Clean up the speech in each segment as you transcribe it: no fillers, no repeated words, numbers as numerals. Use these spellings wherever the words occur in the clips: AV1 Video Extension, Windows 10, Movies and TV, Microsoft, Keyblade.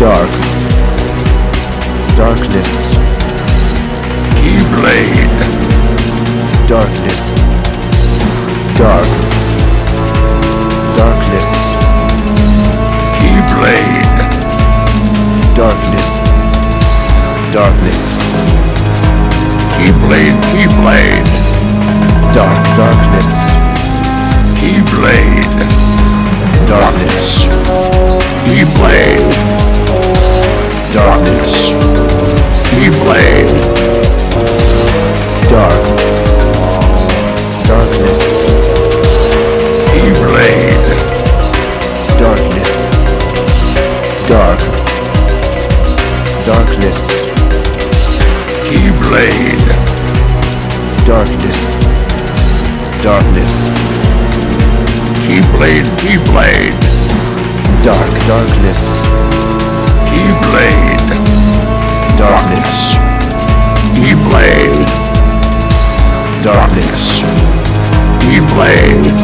dark. Darkness. Keyblade. Darkness. Dark. Darkness. Keyblade. Darkness. Darkness. Keyblade. Keyblade. Dark. Darkness. Keyblade. Darkness. Keyblade. Darkness. Keyblade. Dark. Darkness. Keyblade. Darkness. Dark. Darkness. Keyblade. Darkness. Darkness. Keyblade. Keyblade. Dark. Darkness. Keyblade. Darkness. Keyblade. Darkness. Keyblade.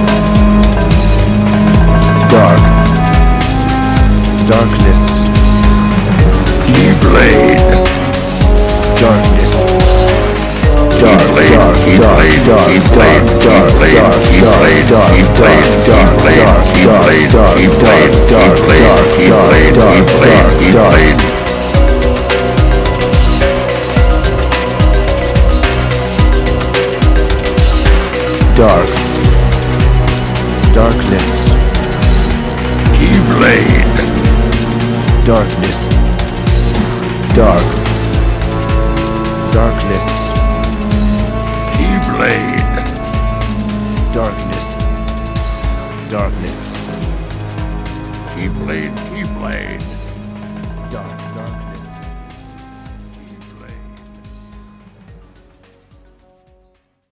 Dark. Darkness. Keyblade. Darkness. Dark. Dark. Dark. Dark. Dark. Dark. Dark. Dark. Dark. Dark. Dark. Dark. Dark. Darkness. Keyblade. Darkness. Dark. Darkness. Keyblade. Darkness. Darkness. Keyblade. Keyblade. Dark. Dark.